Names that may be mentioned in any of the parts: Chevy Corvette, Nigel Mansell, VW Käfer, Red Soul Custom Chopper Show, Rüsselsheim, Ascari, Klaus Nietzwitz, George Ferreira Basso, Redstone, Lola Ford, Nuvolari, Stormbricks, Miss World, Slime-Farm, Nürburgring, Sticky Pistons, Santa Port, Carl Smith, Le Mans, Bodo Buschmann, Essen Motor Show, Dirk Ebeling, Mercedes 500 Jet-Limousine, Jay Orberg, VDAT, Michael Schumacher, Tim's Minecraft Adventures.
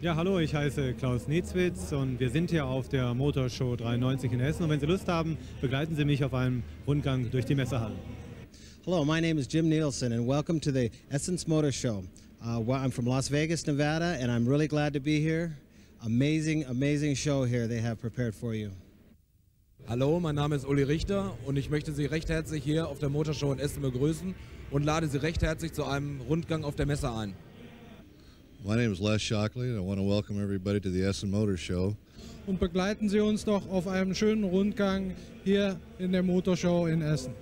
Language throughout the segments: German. Ja, hallo, ich heiße Klaus Nietzwitz und wir sind hier auf der Motor Show 93 in Essen. Und wenn Sie Lust haben, begleiten Sie mich auf einem Rundgang durch die Messehalle. Hello, my name is Jim Nielsen and welcome to the Essen Motor Show. I'm from Las Vegas, Nevada, and I'm really glad to be here. Amazing, amazing show here they have prepared for you. Hallo, mein Name ist Uli Richter und ich möchte Sie recht herzlich hier auf der Motor Show in Essen begrüßen und lade Sie recht herzlich zu einem Rundgang auf der Messe ein. My name is Les Shockley and I want to welcome everybody to the Essen Motor Show. Und begleiten Sie uns doch auf einem schönen Rundgang hier in der Motorshow in Essen.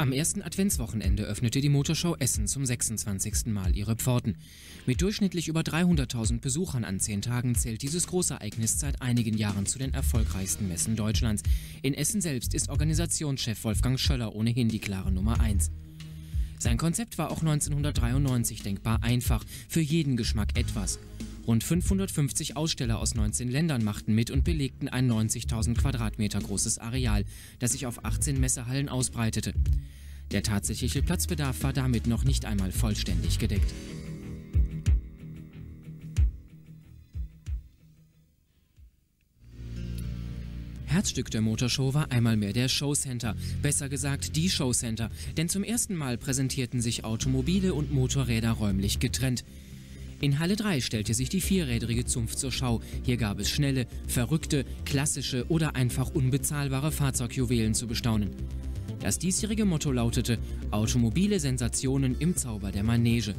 Am ersten Adventswochenende öffnete die Motorshow Essen zum 26. Mal ihre Pforten. Mit durchschnittlich über 300.000 Besuchern an 10 Tagen zählt dieses Großereignis seit einigen Jahren zu den erfolgreichsten Messen Deutschlands. In Essen selbst ist Organisationschef Wolfgang Schöller ohnehin die klare Nummer 1. Sein Konzept war auch 1993 denkbar einfach, für jeden Geschmack etwas. Rund 550 Aussteller aus 19 Ländern machten mit und belegten ein 90.000 Quadratmeter großes Areal, das sich auf 18 Messehallen ausbreitete. Der tatsächliche Platzbedarf war damit noch nicht einmal vollständig gedeckt. Herzstück der Motorshow war einmal mehr der Showcenter, besser gesagt die Showcenter, denn zum ersten Mal präsentierten sich Automobile und Motorräder räumlich getrennt. In Halle 3 stellte sich die vierrädrige Zunft zur Schau. Hier gab es schnelle, verrückte, klassische oder einfach unbezahlbare Fahrzeugjuwelen zu bestaunen. Das diesjährige Motto lautete: Automobile Sensationen im Zauber der Manege.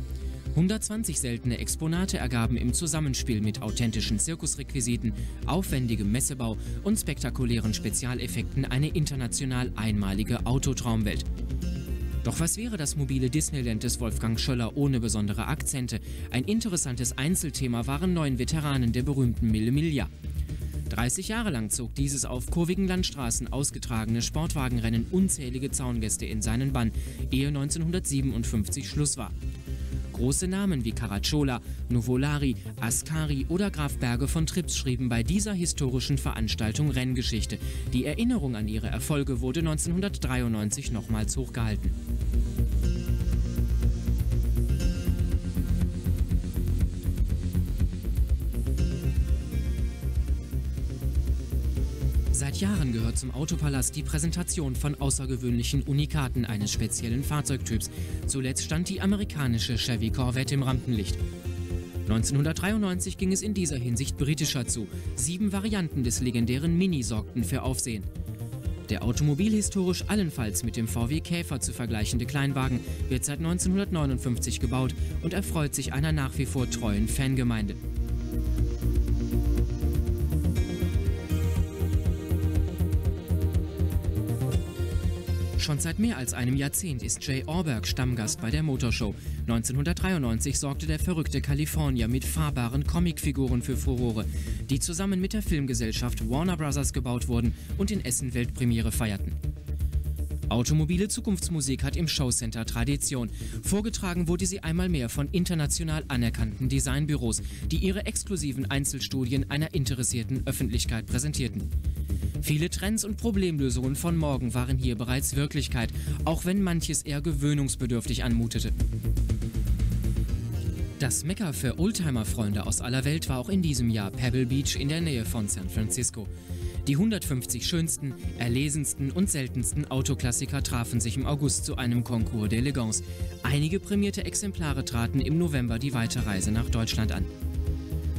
120 seltene Exponate ergaben im Zusammenspiel mit authentischen Zirkusrequisiten, aufwendigem Messebau und spektakulären Spezialeffekten eine international einmalige Autotraumwelt. Doch was wäre das mobile Disneyland des Wolfgang Schöller ohne besondere Akzente? Ein interessantes Einzelthema waren 9 Veteranen der berühmten Mille Miglia. 30 Jahre lang zog dieses auf kurvigen Landstraßen ausgetragene Sportwagenrennen unzählige Zaungäste in seinen Bann, ehe 1957 Schluss war. Große Namen wie Caracciola, Nuvolari, Ascari oder Graf Berge von Trips schrieben bei dieser historischen Veranstaltung Renngeschichte. Die Erinnerung an ihre Erfolge wurde 1993 nochmals hochgehalten. Seit Jahren gehört zum Autopalast die Präsentation von außergewöhnlichen Unikaten eines speziellen Fahrzeugtyps. Zuletzt stand die amerikanische Chevy Corvette im Rampenlicht. 1993 ging es in dieser Hinsicht britischer zu. 7 Varianten des legendären Mini sorgten für Aufsehen. Der automobilhistorisch allenfalls mit dem VW Käfer zu vergleichende Kleinwagen wird seit 1959 gebaut und erfreut sich einer nach wie vor treuen Fangemeinde. Schon seit mehr als einem Jahrzehnt ist Jay Orberg Stammgast bei der Motorshow. 1993 sorgte der verrückte Kalifornier mit fahrbaren Comicfiguren für Furore, die zusammen mit der Filmgesellschaft Warner Brothers gebaut wurden und in Essen Weltpremiere feierten. Automobile Zukunftsmusik hat im Showcenter Tradition. Vorgetragen wurde sie einmal mehr von international anerkannten Designbüros, die ihre exklusiven Einzelstudien einer interessierten Öffentlichkeit präsentierten. Viele Trends und Problemlösungen von morgen waren hier bereits Wirklichkeit, auch wenn manches eher gewöhnungsbedürftig anmutete. Das Mekka für Oldtimer-Freunde aus aller Welt war auch in diesem Jahr Pebble Beach in der Nähe von San Francisco. Die 150 schönsten, erlesensten und seltensten Autoklassiker trafen sich im August zu einem Concours d'Elegance. Einige prämierte Exemplare traten im November die weite Reise nach Deutschland an.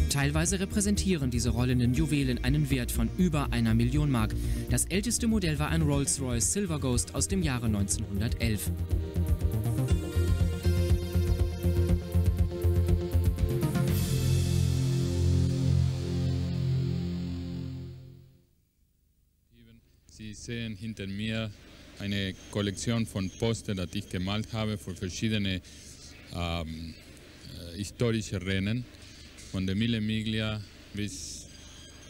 Teilweise repräsentieren diese rollenden Juwelen einen Wert von über 1 Million Mark. Das älteste Modell war ein Rolls-Royce Silver Ghost aus dem Jahre 1911. Sie sehen hinter mir eine Kollektion von Postern, die ich gemalt habe für verschiedene historische Rennen, von der Mille Miglia bis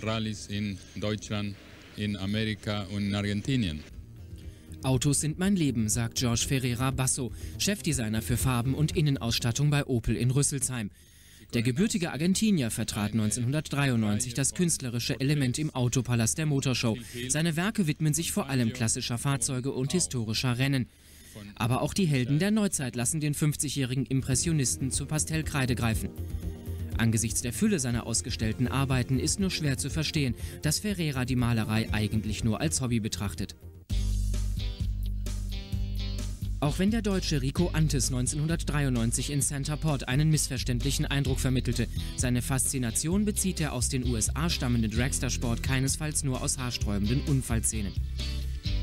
Rallys in Deutschland, in Amerika und in Argentinien. Autos sind mein Leben, sagt George Ferreira Basso, Chefdesigner für Farben und Innenausstattung bei Opel in Rüsselsheim. Der gebürtige Argentinier vertrat 1993 das künstlerische Element im Autopalast der Motorshow. Seine Werke widmen sich vor allem klassischer Fahrzeuge und historischer Rennen. Aber auch die Helden der Neuzeit lassen den 50-jährigen Impressionisten zur Pastellkreide greifen. Angesichts der Fülle seiner ausgestellten Arbeiten ist nur schwer zu verstehen, dass Ferreira die Malerei eigentlich nur als Hobby betrachtet. Auch wenn der Deutsche Rico Antes 1993 in Santa Port einen missverständlichen Eindruck vermittelte, seine Faszination bezieht der aus den USA stammende Dragster-Sport keinesfalls nur aus haarsträubenden Unfallszenen.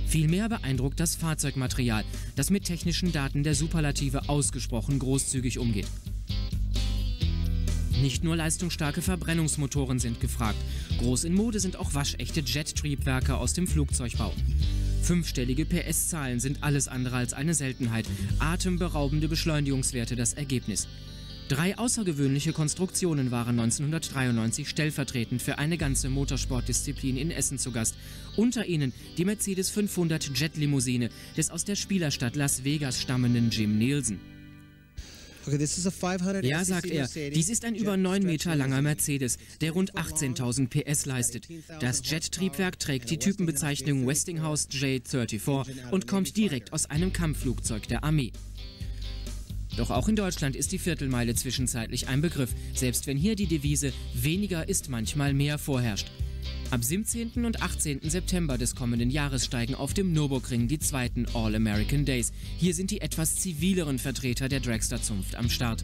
Vielmehr beeindruckt das Fahrzeugmaterial, das mit technischen Daten der Superlative ausgesprochen großzügig umgeht. Nicht nur leistungsstarke Verbrennungsmotoren sind gefragt, groß in Mode sind auch waschechte Jet-Triebwerke aus dem Flugzeugbau. Fünfstellige PS-Zahlen sind alles andere als eine Seltenheit. Atemberaubende Beschleunigungswerte das Ergebnis. 3 außergewöhnliche Konstruktionen waren 1993 stellvertretend für eine ganze Motorsportdisziplin in Essen zu Gast. Unter ihnen die Mercedes 500 Jet-Limousine des aus der Spielerstadt Las Vegas stammenden Jim Nielsen. Ja, sagt er, dies ist ein über 9 Meter langer Mercedes, der rund 18.000 PS leistet. Das Jet-Triebwerk trägt die Typenbezeichnung Westinghouse J34 und kommt direkt aus einem Kampfflugzeug der Armee. Doch auch in Deutschland ist die Viertelmeile zwischenzeitlich ein Begriff, selbst wenn hier die Devise „weniger ist manchmal mehr“ vorherrscht. Ab 17. und 18. September des kommenden Jahres steigen auf dem Nürburgring die zweiten All-American Days. Hier sind die etwas zivileren Vertreter der Dragster-Zunft am Start.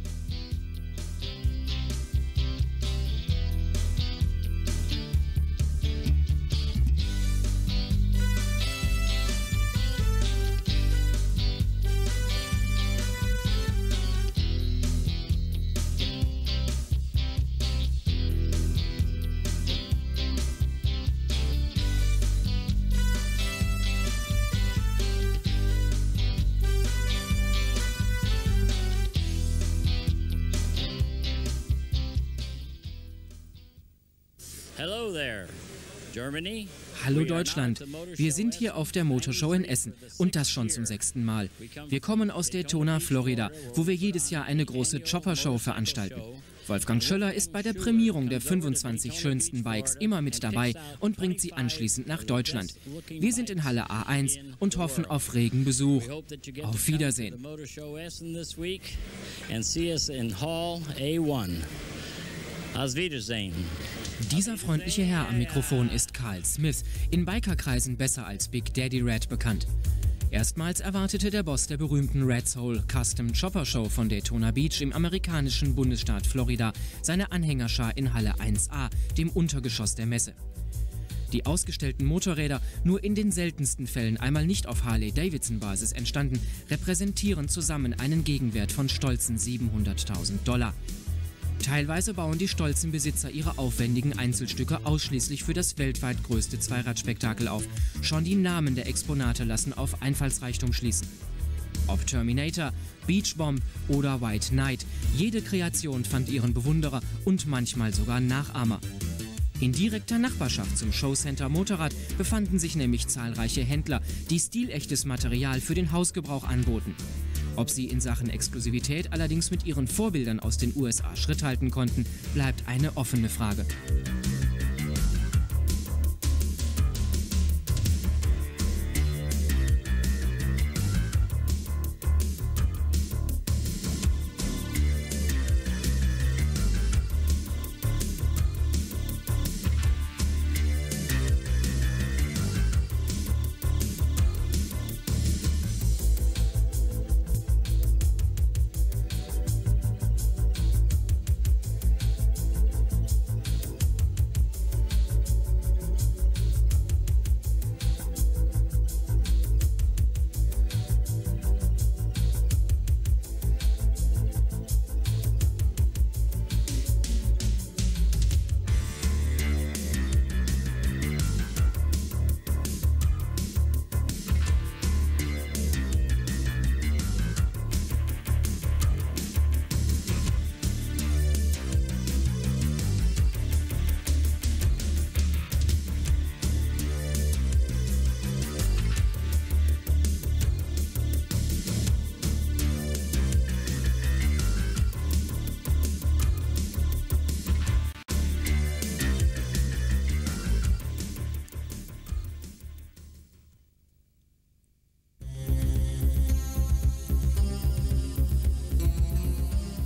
Hallo Deutschland, wir sind hier auf der Motorshow in Essen und das schon zum 6. Mal. Wir kommen aus Daytona, Florida, wo wir jedes Jahr eine große Chopper-Show veranstalten. Wolfgang Schöller ist bei der Prämierung der 25 schönsten Bikes immer mit dabei und bringt sie anschließend nach Deutschland. Wir sind in Halle A1 und hoffen auf regen Besuch. Auf Wiedersehen. Auf Wiedersehen. Dieser freundliche Herr am Mikrofon ist Carl Smith, in Bikerkreisen besser als Big Daddy Red bekannt. Erstmals erwartete der Boss der berühmten Red Soul Custom Chopper Show von Daytona Beach im amerikanischen Bundesstaat Florida seine Anhängerschar in Halle 1A, dem Untergeschoss der Messe. Die ausgestellten Motorräder, nur in den seltensten Fällen einmal nicht auf Harley-Davidson-Basis entstanden, repräsentieren zusammen einen Gegenwert von stolzen $700.000. Teilweise bauen die stolzen Besitzer ihre aufwendigen Einzelstücke ausschließlich für das weltweit größte Zweiradspektakel auf. Schon die Namen der Exponate lassen auf Einfallsreichtum schließen. Ob Terminator, Beach Bomb oder White Knight, jede Kreation fand ihren Bewunderer und manchmal sogar Nachahmer. In direkter Nachbarschaft zum Showcenter Motorrad befanden sich nämlich zahlreiche Händler, die stilechtes Material für den Hausgebrauch anboten. Ob sie in Sachen Exklusivität allerdings mit ihren Vorbildern aus den USA Schritt halten konnten, bleibt eine offene Frage.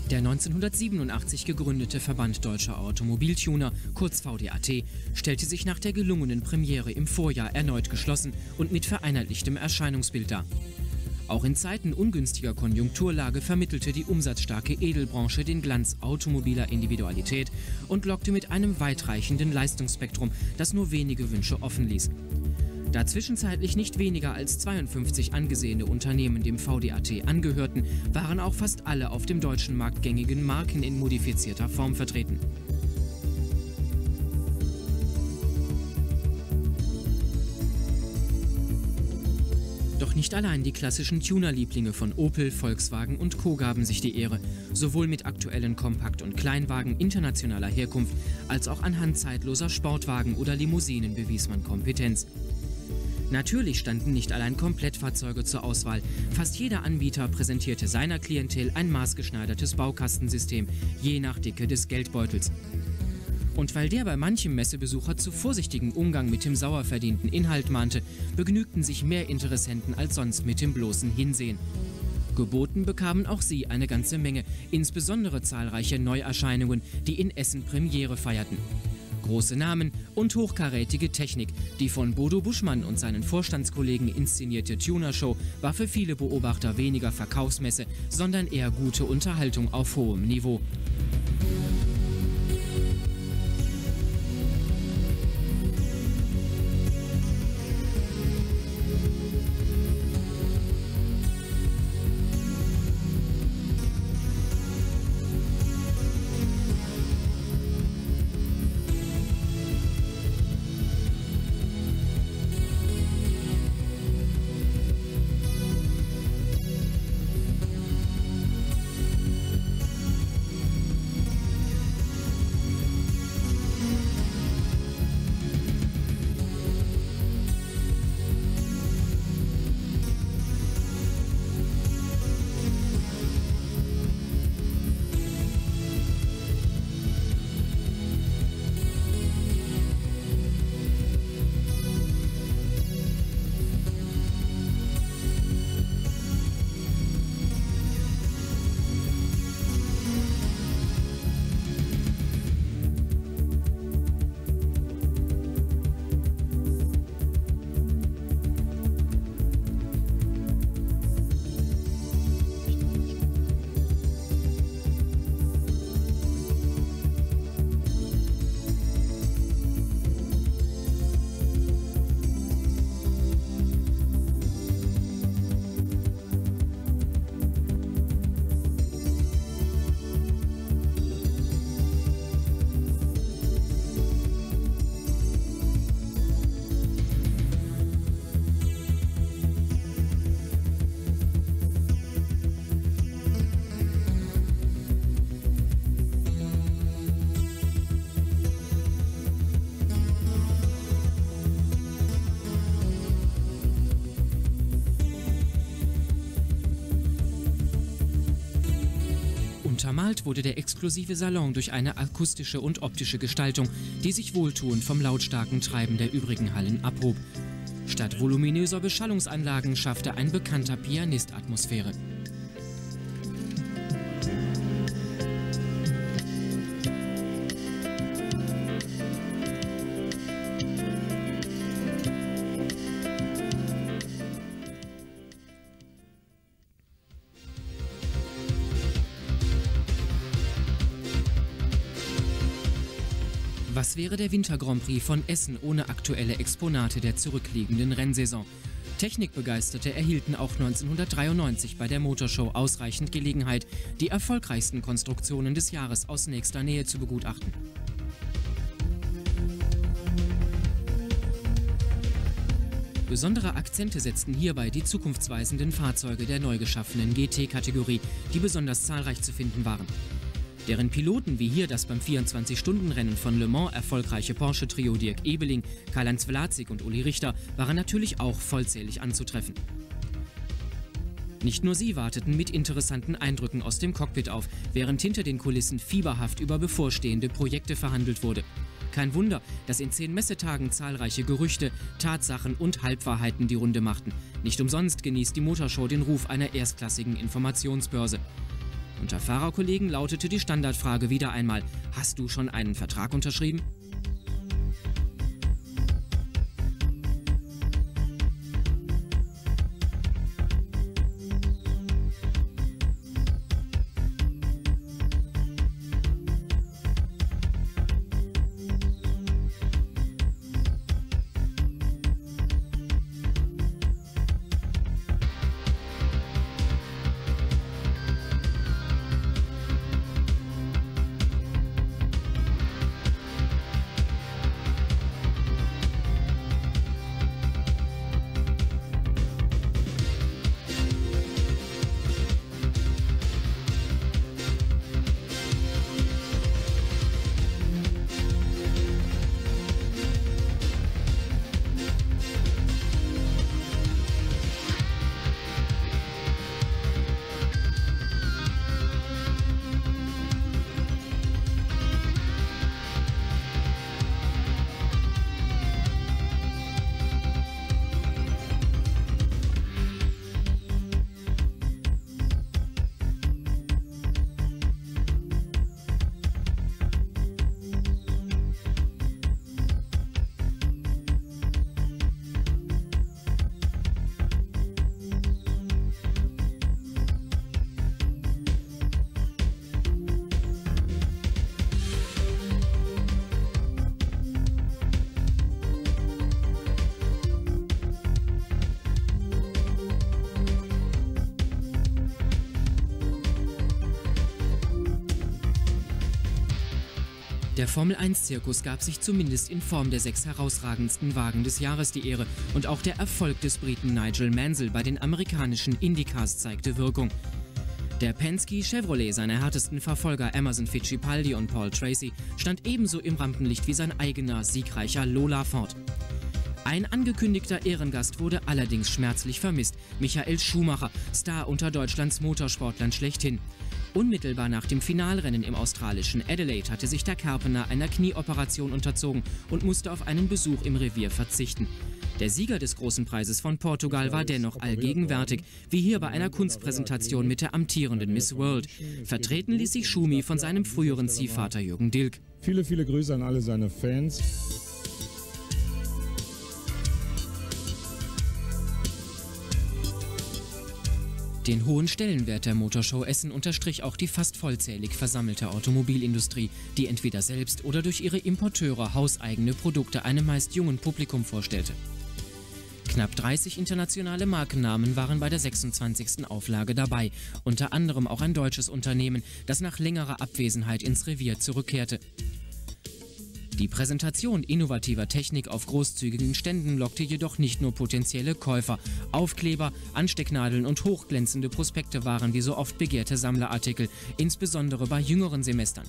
Der 1987 gegründete Verband Deutscher Automobiltuner, kurz VDAT, stellte sich nach der gelungenen Premiere im Vorjahr erneut geschlossen und mit vereinheitlichtem Erscheinungsbild dar. Auch in Zeiten ungünstiger Konjunkturlage vermittelte die umsatzstarke Edelbranche den Glanz automobiler Individualität und lockte mit einem weitreichenden Leistungsspektrum, das nur wenige Wünsche offen ließ. Da zwischenzeitlich nicht weniger als 52 angesehene Unternehmen dem VDAT angehörten, waren auch fast alle auf dem deutschen Markt gängigen Marken in modifizierter Form vertreten. Doch nicht allein die klassischen Tuner-Lieblinge von Opel, Volkswagen und Co. gaben sich die Ehre, sowohl mit aktuellen Kompakt- und Kleinwagen internationaler Herkunft, als auch anhand zeitloser Sportwagen oder Limousinen bewies man Kompetenz. Natürlich standen nicht allein Komplettfahrzeuge zur Auswahl. Fast jeder Anbieter präsentierte seiner Klientel ein maßgeschneidertes Baukastensystem, je nach Dicke des Geldbeutels. Und weil der bei manchem Messebesucher zu vorsichtigem Umgang mit dem sauer verdienten Inhalt mahnte, begnügten sich mehr Interessenten als sonst mit dem bloßen Hinsehen. Geboten bekamen auch sie eine ganze Menge, insbesondere zahlreiche Neuerscheinungen, die in Essen Premiere feierten. Große Namen und hochkarätige Technik. Die von Bodo Buschmann und seinen Vorstandskollegen inszenierte Tuner-Show war für viele Beobachter weniger Verkaufsmesse, sondern eher gute Unterhaltung auf hohem Niveau. Untermalt wurde der exklusive Salon durch eine akustische und optische Gestaltung, die sich wohltuend vom lautstarken Treiben der übrigen Hallen abhob. Statt voluminöser Beschallungsanlagen schaffte ein bekannter Pianist Atmosphäre. Was wäre der Winter Grand Prix von Essen ohne aktuelle Exponate der zurückliegenden Rennsaison? Technikbegeisterte erhielten auch 1993 bei der Motorshow ausreichend Gelegenheit, die erfolgreichsten Konstruktionen des Jahres aus nächster Nähe zu begutachten. Besondere Akzente setzten hierbei die zukunftsweisenden Fahrzeuge der neu geschaffenen GT-Kategorie, die besonders zahlreich zu finden waren. Deren Piloten, wie hier das beim 24-Stunden-Rennen von Le Mans erfolgreiche Porsche-Trio Dirk Ebeling, Karl-Heinz Vlacik und Uli Richter, waren natürlich auch vollzählig anzutreffen. Nicht nur sie warteten mit interessanten Eindrücken aus dem Cockpit auf, während hinter den Kulissen fieberhaft über bevorstehende Projekte verhandelt wurde. Kein Wunder, dass in 10 Messetagen zahlreiche Gerüchte, Tatsachen und Halbwahrheiten die Runde machten. Nicht umsonst genießt die Motorshow den Ruf einer erstklassigen Informationsbörse. Unter Fahrerkollegen lautete die Standardfrage wieder einmal: Hast du schon einen Vertrag unterschrieben? Der Formel-1-Zirkus gab sich zumindest in Form der 6 herausragendsten Wagen des Jahres die Ehre, und auch der Erfolg des Briten Nigel Mansell bei den amerikanischen Indycars zeigte Wirkung. Der Penske-Chevrolet seiner härtesten Verfolger Emerson Fittipaldi und Paul Tracy stand ebenso im Rampenlicht wie sein eigener, siegreicher Lola Ford. Ein angekündigter Ehrengast wurde allerdings schmerzlich vermisst: Michael Schumacher, Star unter Deutschlands Motorsportlern schlechthin. Unmittelbar nach dem Finalrennen im australischen Adelaide hatte sich der Kerpener einer Knieoperation unterzogen und musste auf einen Besuch im Revier verzichten. Der Sieger des Großen Preises von Portugal war dennoch allgegenwärtig, wie hier bei einer Kunstpräsentation mit der amtierenden Miss World. Vertreten ließ sich Schumi von seinem früheren Ziehvater Jürgen Dilk. Viele, viele Grüße an alle seine Fans. Den hohen Stellenwert der Motorshow Essen unterstrich auch die fast vollzählig versammelte Automobilindustrie, die entweder selbst oder durch ihre Importeure hauseigene Produkte einem meist jungen Publikum vorstellte. Knapp 30 internationale Markennamen waren bei der 26. Auflage dabei, unter anderem auch ein deutsches Unternehmen, das nach längerer Abwesenheit ins Revier zurückkehrte. Die Präsentation innovativer Technik auf großzügigen Ständen lockte jedoch nicht nur potenzielle Käufer. Aufkleber, Anstecknadeln und hochglänzende Prospekte waren wie so oft begehrte Sammlerartikel, insbesondere bei jüngeren Semestern.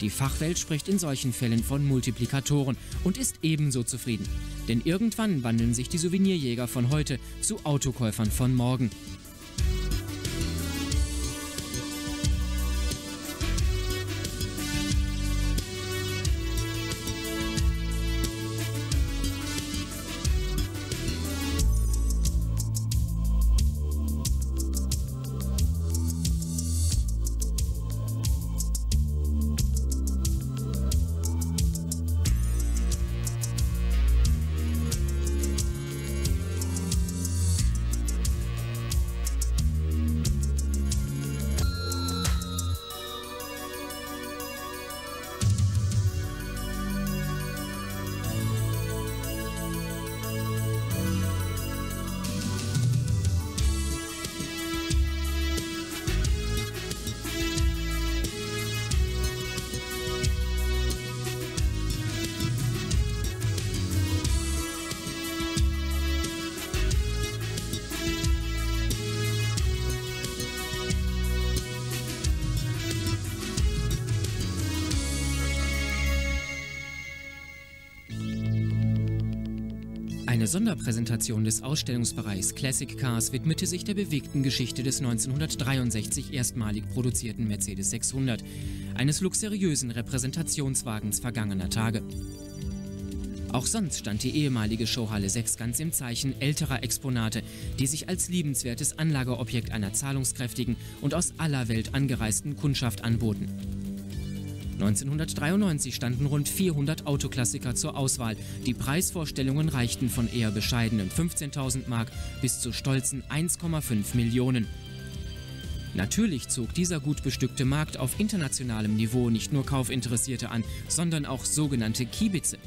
Die Fachwelt spricht in solchen Fällen von Multiplikatoren und ist ebenso zufrieden. Denn irgendwann wandeln sich die Souvenirjäger von heute zu Autokäufern von morgen. Eine Sonderpräsentation des Ausstellungsbereichs Classic Cars widmete sich der bewegten Geschichte des 1963 erstmalig produzierten Mercedes 600, eines luxuriösen Repräsentationswagens vergangener Tage. Auch sonst stand die ehemalige Showhalle 6 ganz im Zeichen älterer Exponate, die sich als liebenswertes Anlageobjekt einer zahlungskräftigen und aus aller Welt angereisten Kundschaft anboten. 1993 standen rund 400 Autoklassiker zur Auswahl. Die Preisvorstellungen reichten von eher bescheidenen 15.000 Mark bis zu stolzen 1,5 Millionen. Natürlich zog dieser gut bestückte Markt auf internationalem Niveau nicht nur Kaufinteressierte an, sondern auch sogenannte Kiebitze.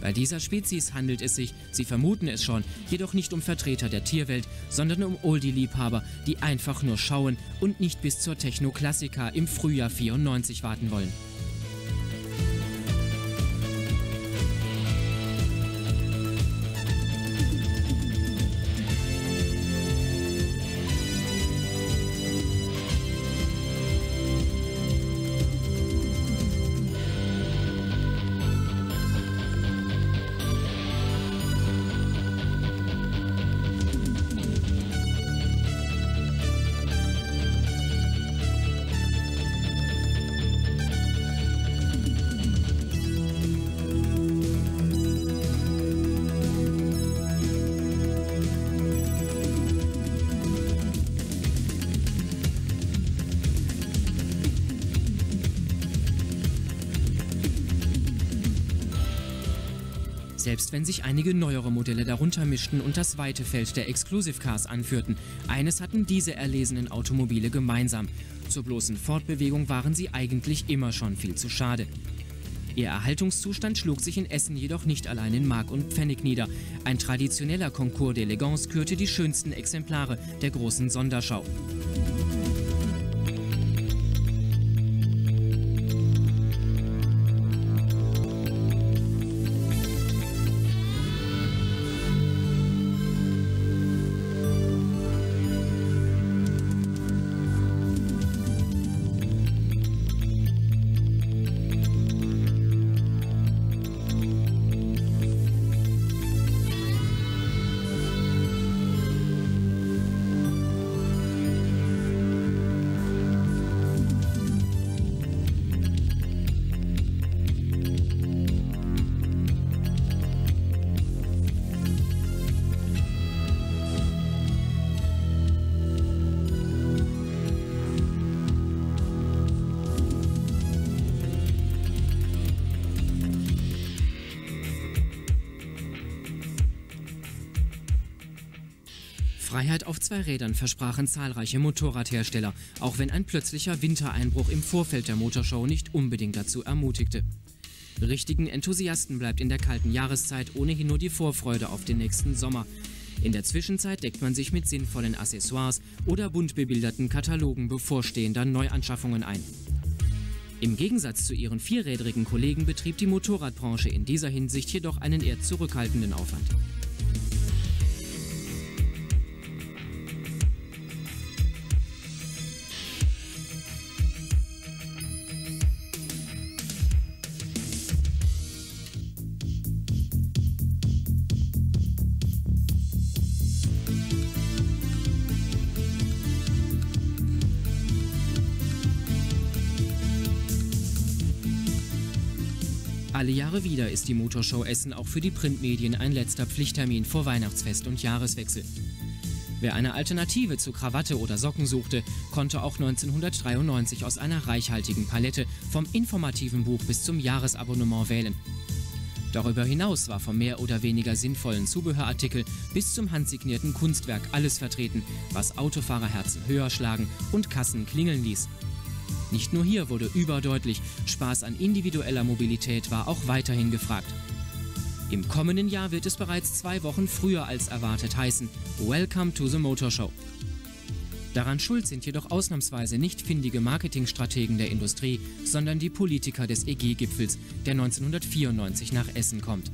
Bei dieser Spezies handelt es sich, Sie vermuten es schon, jedoch nicht um Vertreter der Tierwelt, sondern um Oldie-Liebhaber, die einfach nur schauen und nicht bis zur Techno-Klassika im Frühjahr 94 warten wollen. Selbst wenn sich einige neuere Modelle darunter mischten und das weite Feld der Exclusive Cars anführten, eines hatten diese erlesenen Automobile gemeinsam. Zur bloßen Fortbewegung waren sie eigentlich immer schon viel zu schade. Ihr Erhaltungszustand schlug sich in Essen jedoch nicht allein in Mark und Pfennig nieder. Ein traditioneller Concours d'Elegance kürte die schönsten Exemplare der großen Sonderschau. Freiheit auf zwei Rädern versprachen zahlreiche Motorradhersteller, auch wenn ein plötzlicher Wintereinbruch im Vorfeld der Motorshow nicht unbedingt dazu ermutigte. Richtigen Enthusiasten bleibt in der kalten Jahreszeit ohnehin nur die Vorfreude auf den nächsten Sommer. In der Zwischenzeit deckt man sich mit sinnvollen Accessoires oder bunt bebilderten Katalogen bevorstehender Neuanschaffungen ein. Im Gegensatz zu ihren vierrädrigen Kollegen betrieb die Motorradbranche in dieser Hinsicht jedoch einen eher zurückhaltenden Aufwand. Alle Jahre wieder ist die Motorshow Essen auch für die Printmedien ein letzter Pflichttermin vor Weihnachtsfest und Jahreswechsel. Wer eine Alternative zu Krawatte oder Socken suchte, konnte auch 1993 aus einer reichhaltigen Palette vom informativen Buch bis zum Jahresabonnement wählen. Darüber hinaus war vom mehr oder weniger sinnvollen Zubehörartikel bis zum handsignierten Kunstwerk alles vertreten, was Autofahrerherzen höher schlagen und Kassen klingeln ließ. Nicht nur hier wurde überdeutlich, Spaß an individueller Mobilität war auch weiterhin gefragt. Im kommenden Jahr wird es bereits 2 Wochen früher als erwartet heißen: Welcome to the Motor Show. Daran schuld sind jedoch ausnahmsweise nicht findige Marketingstrategen der Industrie, sondern die Politiker des EG-Gipfels, der 1994 nach Essen kommt.